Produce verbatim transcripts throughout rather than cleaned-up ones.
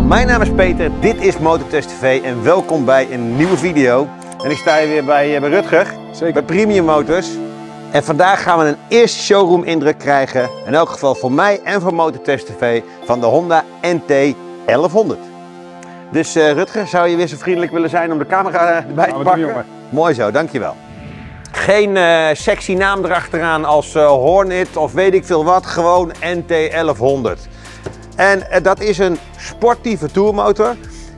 allemaal, mijn naam is Peter, dit is Motor Test T V en welkom bij een nieuwe video. En ik sta hier weer bij, bij Rutger, Zeker. bij Premium Motors. En vandaag gaan we een eerste showroom indruk krijgen, in elk geval voor mij en voor Motor Test T V, van de Honda N T elfhonderd. Dus uh, Rutger, zou je weer zo vriendelijk willen zijn om de camera erbij nou, te pakken? Doen, Mooi zo, dankjewel. Geen uh, sexy naam erachteraan als uh, Hornet of weet ik veel wat, gewoon N T elfhonderd. En uh, dat is een sportieve tourmotor.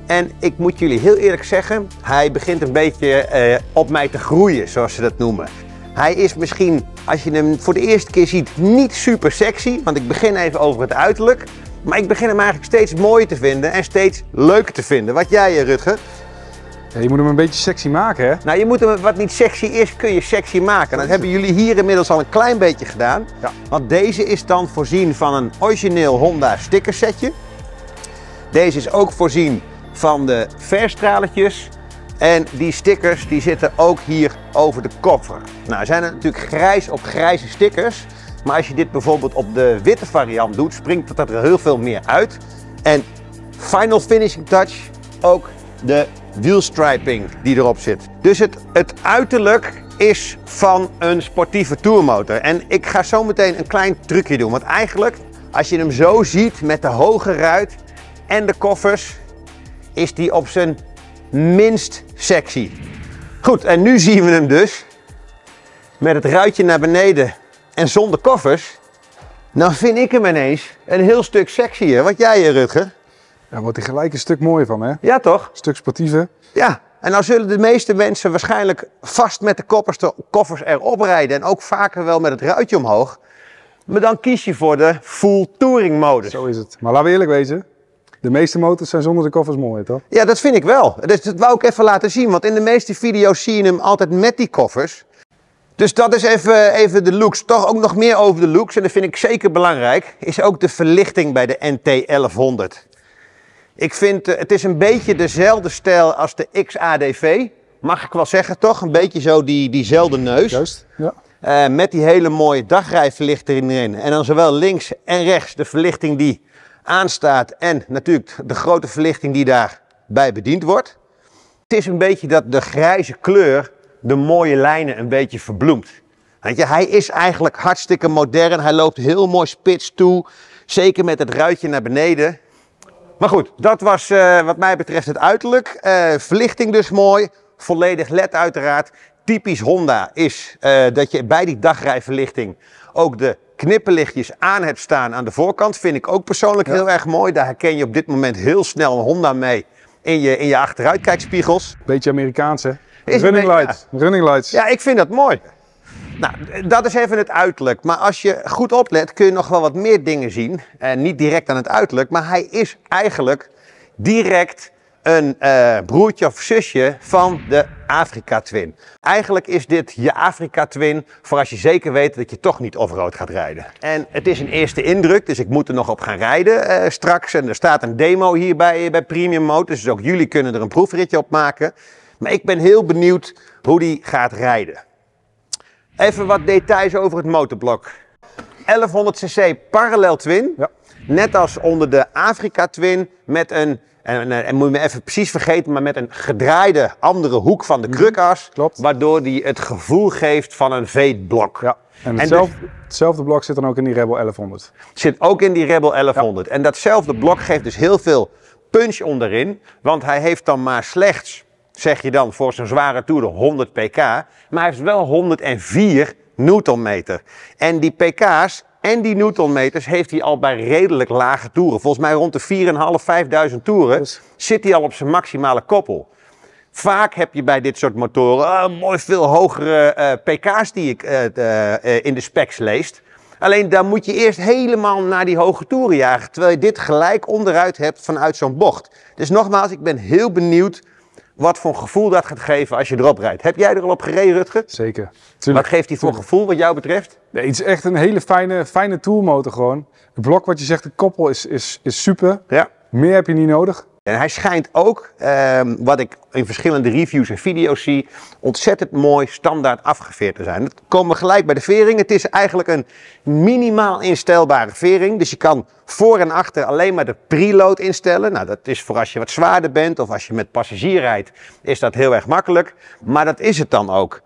En ik moet jullie heel eerlijk zeggen, hij begint een beetje uh, op mij te groeien, zoals ze dat noemen. Hij is misschien, als je hem voor de eerste keer ziet, niet super sexy, want ik begin even over het uiterlijk. Maar ik begin hem eigenlijk steeds mooier te vinden en steeds leuker te vinden. Wat jij, Rutger? Ja, je moet hem een beetje sexy maken, hè? Nou, je moet hem, wat niet sexy is, kun je sexy maken. Dat hebben jullie hier inmiddels al een klein beetje gedaan. Ja. Want deze is dan voorzien van een origineel Honda stickersetje. Deze is ook voorzien van de verstraletjes. En die stickers die zitten ook hier over de koffer. Nou, er zijn er natuurlijk grijs op grijze stickers. Maar als je dit bijvoorbeeld op de witte variant doet, springt dat er heel veel meer uit. En final finishing touch, ook de wheelstriping die erop zit. Dus het, het uiterlijk is van een sportieve tourmotor. En ik ga zo meteen een klein trucje doen. Want eigenlijk, als je hem zo ziet met de hoge ruit en de koffers, is die op zijn minst sexy. Goed, en nu zien we hem dus met het ruitje naar beneden en zonder koffers. Nou vind ik hem ineens een heel stuk sexier. Wat jij, Rutger? Daar wordt hij gelijk een stuk mooier van, hè? Ja, toch? Een stuk sportiever. Ja, en nou zullen de meeste mensen waarschijnlijk vast met de koffers, de koffers erop rijden. En ook vaker wel met het ruitje omhoog. Maar dan kies je voor de full touring modus. Zo is het. Maar laten we eerlijk wezen. De meeste motors zijn zonder de koffers mooier, toch? Ja, dat vind ik wel. Dus dat wou ik even laten zien. Want in de meeste video's zie je hem altijd met die koffers. Dus dat is even, even de looks. Toch ook nog meer over de looks. En dat vind ik zeker belangrijk. Is ook de verlichting bij de N T elfhonderd. Ik vind, het is een beetje dezelfde stijl als de X A D V. Mag ik wel zeggen, toch? Een beetje zo die, diezelfde neus. Juist, ja. Uh, met die hele mooie dagrijverlichting erin. En dan zowel links en rechts de verlichting die aanstaat. En natuurlijk de grote verlichting die daarbij bediend wordt. Het is een beetje dat de grijze kleur de mooie lijnen een beetje verbloemt. Weet je, hij is eigenlijk hartstikke modern. Hij loopt heel mooi spits toe. Zeker met het ruitje naar beneden. Maar goed, dat was uh, wat mij betreft het uiterlijk. Uh, verlichting dus mooi. Volledig L E D uiteraard. Typisch Honda is uh, dat je bij die dagrijverlichting ook de knippenlichtjes aan hebt staan aan de voorkant. Vind ik ook persoonlijk heel erg mooi. Daar herken je op dit moment heel snel een Honda mee in je, in je achteruitkijkspiegels. Beetje Amerikaans, hè? Is running lights. Ja. Running lights. Ja, ik vind dat mooi. Nou, dat is even het uiterlijk. Maar als je goed oplet, kun je nog wel wat meer dingen zien. Eh, niet direct aan het uiterlijk, maar hij is eigenlijk direct een eh, broertje of zusje van de Africa Twin. Eigenlijk is dit je Africa Twin voor als je zeker weet dat je toch niet offroad gaat rijden. En het is een eerste indruk, dus ik moet er nog op gaan rijden eh, straks. En er staat een demo hier bij, bij Premium Motors, dus ook jullie kunnen er een proefritje op maken. Maar ik ben heel benieuwd hoe die gaat rijden. Even wat details over het motorblok. elfhonderd c c parallel twin. Ja. Net als onder de Africa Twin met een, en, en, en moet je me even precies vergeten, maar met een gedraaide andere hoek van de krukas. Klopt. Waardoor die het gevoel geeft van een V-blok. Ja. En hetzelfde, en dus, hetzelfde blok zit dan ook in die Rebel elfhonderd. Zit ook in die Rebel elfhonderd. Ja. En datzelfde blok geeft dus heel veel punch onderin, want hij heeft dan maar slechts, zeg je dan, voor zo'n zware toer de honderd p k, maar hij heeft wel honderdvier newtonmeter. En die pk's en die newtonmeters heeft hij al bij redelijk lage toeren. Volgens mij rond de vierduizend vijfhonderd toeren yes. zit hij al op zijn maximale koppel. Vaak heb je bij dit soort motoren uh, mooi veel hogere uh, pk's die ik uh, uh, in de specs leest. Alleen dan moet je eerst helemaal naar die hoge toeren jagen, terwijl je dit gelijk onderuit hebt vanuit zo'n bocht. Dus nogmaals, ik ben heel benieuwd wat voor gevoel dat gaat geven als je erop rijdt. Heb jij er al op gereden, Rutger? Zeker. Tuurlijk. Wat geeft die voor Tuurlijk. gevoel wat jou betreft? Nee, het is echt een hele fijne, fijne tourmotor gewoon. Het blok wat je zegt, de koppel is, is, is super. Ja. Meer heb je niet nodig. En hij schijnt ook, eh, wat ik in verschillende reviews en video's zie, ontzettend mooi standaard afgeveerd te zijn. Dan komen we gelijk bij de vering. Het is eigenlijk een minimaal instelbare vering. Dus je kan voor en achter alleen maar de preload instellen. Nou, dat is voor als je wat zwaarder bent of als je met passagier rijdt, is dat heel erg makkelijk. Maar dat is het dan ook.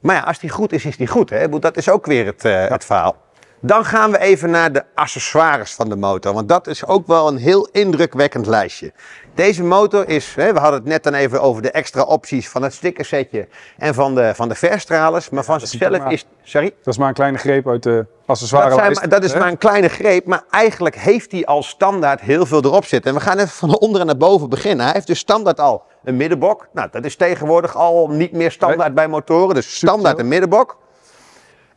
Maar ja, als die goed is, is die goed, hè? Dat is ook weer het, eh, het verhaal. Dan gaan we even naar de accessoires van de motor, want dat is ook wel een heel indrukwekkend lijstje. Deze motor is, we hadden het net dan even over de extra opties van het stickersetje en van de, van de verstralers, maar van zichzelf is... Sorry? Dat is maar een kleine greep uit de accessoires. Dat, dat is maar een kleine greep, maar eigenlijk heeft hij al standaard heel veel erop zitten. En we gaan even van onderen naar boven beginnen. Hij heeft dus standaard al een middenbok. Nou, dat is tegenwoordig al niet meer standaard nee. bij motoren, dus standaard een middenbok.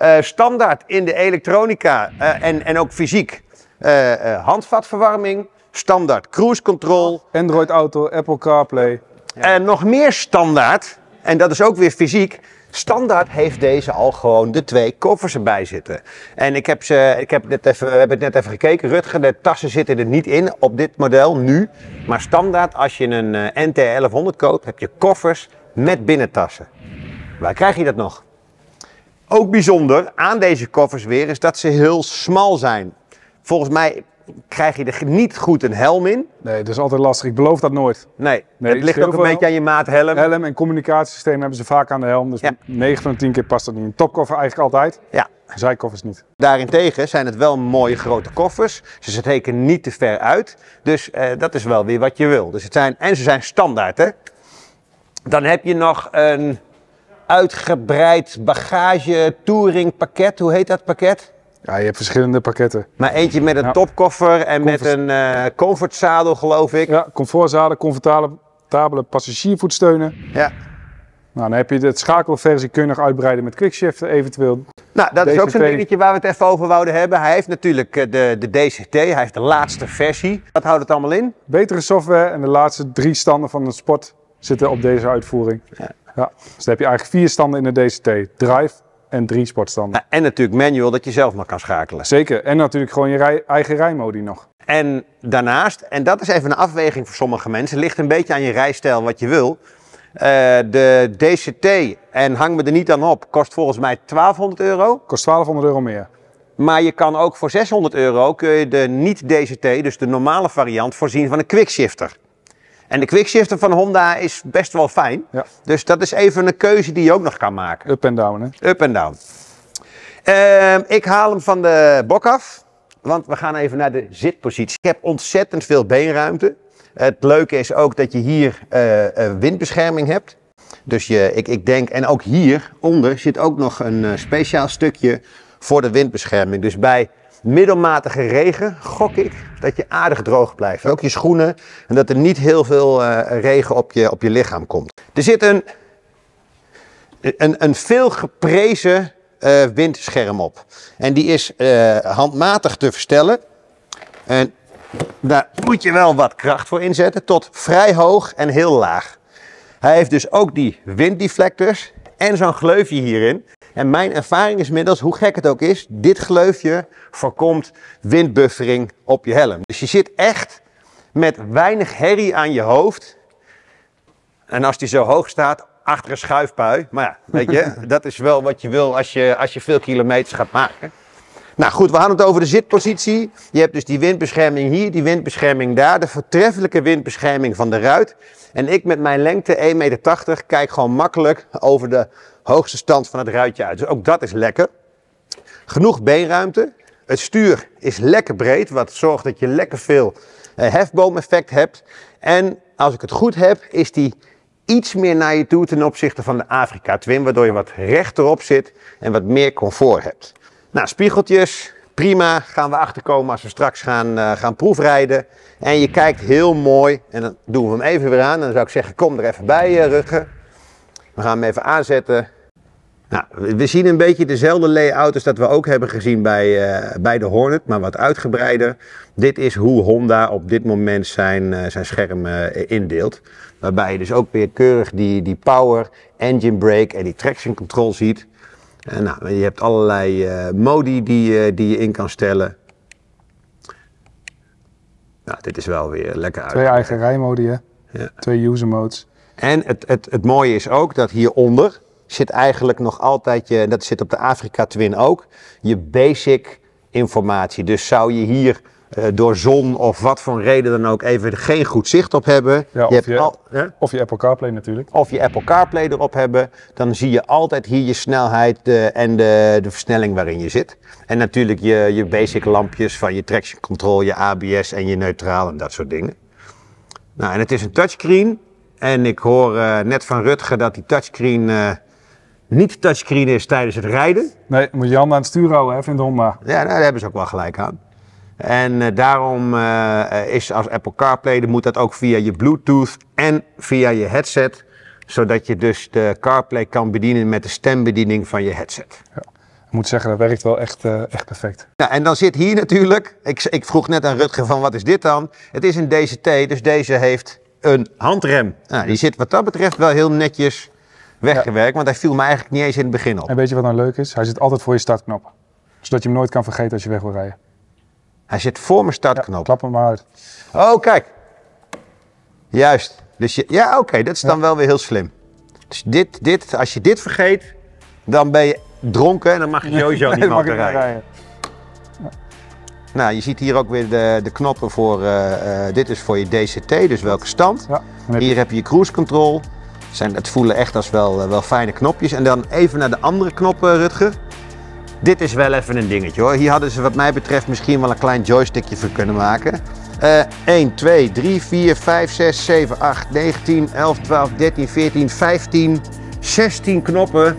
Uh, standaard in de elektronica uh, en, en ook fysiek uh, uh, handvatverwarming, standaard cruise control, Android Auto, Apple CarPlay. En uh, nog meer standaard, en dat is ook weer fysiek, standaard heeft deze al gewoon de twee koffers erbij zitten. En ik heb ze, ik heb net even, we hebben het net even gekeken, Rutger, de tassen zitten er niet in op dit model nu. Maar standaard als je een uh, N T elfhonderd koopt, heb je koffers met binnentassen. Waar krijg je dat nog? Ook bijzonder aan deze koffers weer is dat ze heel smal zijn. Volgens mij krijg je er niet goed een helm in. Nee, dat is altijd lastig. Ik beloof dat nooit. Nee, nee het ligt ook een beetje aan je maat helm. Helm en communicatiesysteem hebben ze vaak aan de helm. Dus ja. negen van de tien keer past dat niet. Een topkoffer eigenlijk altijd. Ja. Zijkoffers niet. Daarentegen zijn het wel mooie grote koffers. Ze steken niet te ver uit. Dus eh, dat is wel weer wat je wil. Dus het zijn, en ze zijn standaard, hè. Dan heb je nog een... uitgebreid bagage touring pakket, hoe heet dat pakket? Ja, je hebt verschillende pakketten. Maar eentje met een nou, topkoffer en comfort... met een uh, comfortzadel, geloof ik. Ja, comfortzadel, comfortabele passagiervoetsteunen. Ja. Nou, dan heb je de schakelversie, kun je nog uitbreiden met quickshift eventueel. Nou, dat D C T is ook zo'n dingetje waar we het even over wouden hebben. Hij heeft natuurlijk de, de D C T, hij heeft de laatste versie. Wat houdt het allemaal in? Betere software en de laatste drie standen van de sport zitten op deze uitvoering. Ja. Ja, dus dan heb je eigenlijk vier standen in de D C T. Drive en drie sportstanden. Ja, en natuurlijk manual dat je zelf nog kan schakelen. Zeker. En natuurlijk gewoon je rij, eigen rijmodi nog. En daarnaast, en dat is even een afweging voor sommige mensen, ligt een beetje aan je rijstijl wat je wil. Uh, de D C T, en hang me er niet aan op, kost volgens mij twaalfhonderd euro. Kost twaalfhonderd euro meer. Maar je kan ook voor zeshonderd euro kun je de niet-D C T, dus de normale variant, voorzien van een quickshifter. En de quickshifter van Honda is best wel fijn. Ja. Dus dat is even een keuze die je ook nog kan maken. Up en down, hè? Up en down. Uh, ik haal hem van de bok af. Want we gaan even naar de zitpositie. Ik heb ontzettend veel beenruimte. Het leuke is ook dat je hier uh, windbescherming hebt. Dus je, ik, ik denk, en ook hieronder zit ook nog een uh, speciaal stukje voor de windbescherming. Dus bij... middelmatige regen, gok ik, dat je aardig droog blijft. Ook je schoenen en dat er niet heel veel uh, regen op je, op je lichaam komt. Er zit een, een, een veel geprezen uh, windscherm op. En die is uh, handmatig te verstellen. En daar moet je wel wat kracht voor inzetten, tot vrij hoog en heel laag. Hij heeft dus ook die winddeflectors en zo'n gleufje hierin. En mijn ervaring is inmiddels, hoe gek het ook is, dit gleufje voorkomt windbuffering op je helm. Dus je zit echt met weinig herrie aan je hoofd. En als die zo hoog staat, achter een schuifpui. Maar ja, weet je, dat is wel wat je wil als je, als je veel kilometers gaat maken. Nou goed, we hadden het over de zitpositie. Je hebt dus die windbescherming hier, die windbescherming daar. De voortreffelijke windbescherming van de ruit. En ik met mijn lengte één meter tachtig kijk gewoon makkelijk over de hoogste stand van het ruitje uit. Dus ook dat is lekker. Genoeg beenruimte. Het stuur is lekker breed, wat zorgt dat je lekker veel hefboomeffect hebt. En als ik het goed heb, is die iets meer naar je toe ten opzichte van de Africa Twin. Waardoor je wat rechterop zit en wat meer comfort hebt. Nou, spiegeltjes, prima, gaan we achterkomen als we straks gaan, uh, gaan proefrijden. En je kijkt heel mooi, en dan doen we hem even weer aan. En dan zou ik zeggen, kom er even bij, uh, Rutger. We gaan hem even aanzetten. Nou, we zien een beetje dezelfde layout als dat we ook hebben gezien bij, uh, bij de Hornet, maar wat uitgebreider. Dit is hoe Honda op dit moment zijn, uh, zijn scherm uh, indeelt. Waarbij je dus ook weer keurig die, die power, engine brake en die traction control ziet. En nou, je hebt allerlei uh, modi die, uh, die je in kan stellen. Nou, dit is wel weer lekker uit. Twee eigen rijmodi, hè? Ja. Twee user modes. En het, het, het mooie is ook dat hieronder zit eigenlijk nog altijd je, dat zit op de Africa Twin ook, je basic informatie. Dus zou je hier uh, door zon of wat voor reden dan ook even geen goed zicht op hebben. Ja, je of, hebt je, al, hè? of je Apple CarPlay natuurlijk. Of je Apple CarPlay erop hebben. Dan zie je altijd hier je snelheid de, en de, de versnelling waarin je zit. En natuurlijk je, je basic lampjes van je traction control, je A B S en je neutraal en dat soort dingen. Nou, en het is een touchscreen. En ik hoor uh, net van Rutger dat die touchscreen uh, niet touchscreen is tijdens het rijden. Nee, moet je handen aan het stuur houden, hè, vindt Honda. Ja, nou, daar hebben ze ook wel gelijk aan. En uh, daarom uh, is als Apple CarPlay, dan moet dat ook via je Bluetooth en via je headset. Zodat je dus de CarPlay kan bedienen met de stembediening van je headset. Ja. Ik moet zeggen, dat werkt wel echt, uh, echt perfect. Ja, en dan zit hier natuurlijk, ik, ik vroeg net aan Rutger van wat is dit dan? Het is een D C T, dus deze heeft een handrem. Nou, die zit wat dat betreft wel heel netjes weggewerkt, ja. Want hij viel me eigenlijk niet eens in het begin op. En weet je wat nou leuk is? Hij zit altijd voor je startknop. Zodat je hem nooit kan vergeten als je weg wil rijden. Hij zit voor mijn startknop. Ja, klap hem maar uit. Oh, kijk. Juist. Dus je, ja, oké. Okay, dat is dan ja. wel weer heel slim. Dus dit, dit, als je dit vergeet, dan ben je dronken en dan mag je sowieso nee, niet meer rijden. rijden. Ja. Nou, je ziet hier ook weer de, de knoppen voor, uh, uh, dit is voor je D C T, dus welke stand. Ja, heb hier je. heb je cruise control. Zijn, het voelen echt als wel, wel fijne knopjes. En dan even naar de andere knoppen, Rutger. Dit is wel even een dingetje hoor. Hier hadden ze wat mij betreft misschien wel een klein joystickje voor kunnen maken. Uh, één, twee, drie, vier, vijf, zes, zeven, acht, negentien, elf, twaalf, dertien, veertien, vijftien, zestien knoppen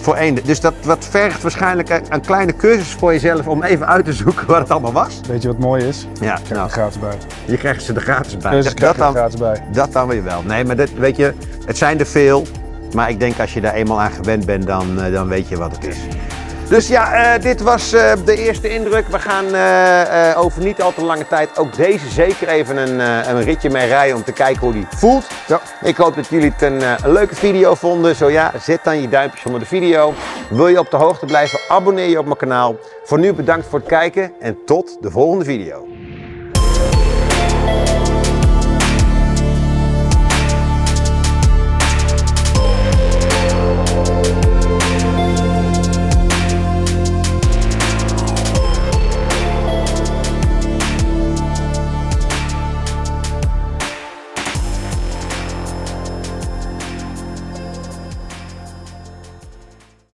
voor één. Dus dat wat vergt waarschijnlijk een, een kleine cursus voor jezelf om even uit te zoeken wat het allemaal was. Weet je wat mooi is? Ja, je krijgt nou, er gratis bij. Je krijgt ze er gratis bij. Dus dat, dat, dan, er gratis bij. dat dan weer wel. Nee, maar dit, weet je, het zijn er veel. Maar ik denk als je daar eenmaal aan gewend bent, dan, dan weet je wat het is. Dus ja, uh, dit was uh, de eerste indruk. We gaan uh, uh, over niet al te lange tijd ook deze zeker even een, uh, een ritje mee rijden om te kijken hoe die voelt. Ja. Ik hoop dat jullie het een, uh, een leuke video vonden. Zo ja, zet dan je duimpjes onder de video. Wil je op de hoogte blijven, abonneer je op mijn kanaal. Voor nu bedankt voor het kijken en tot de volgende video.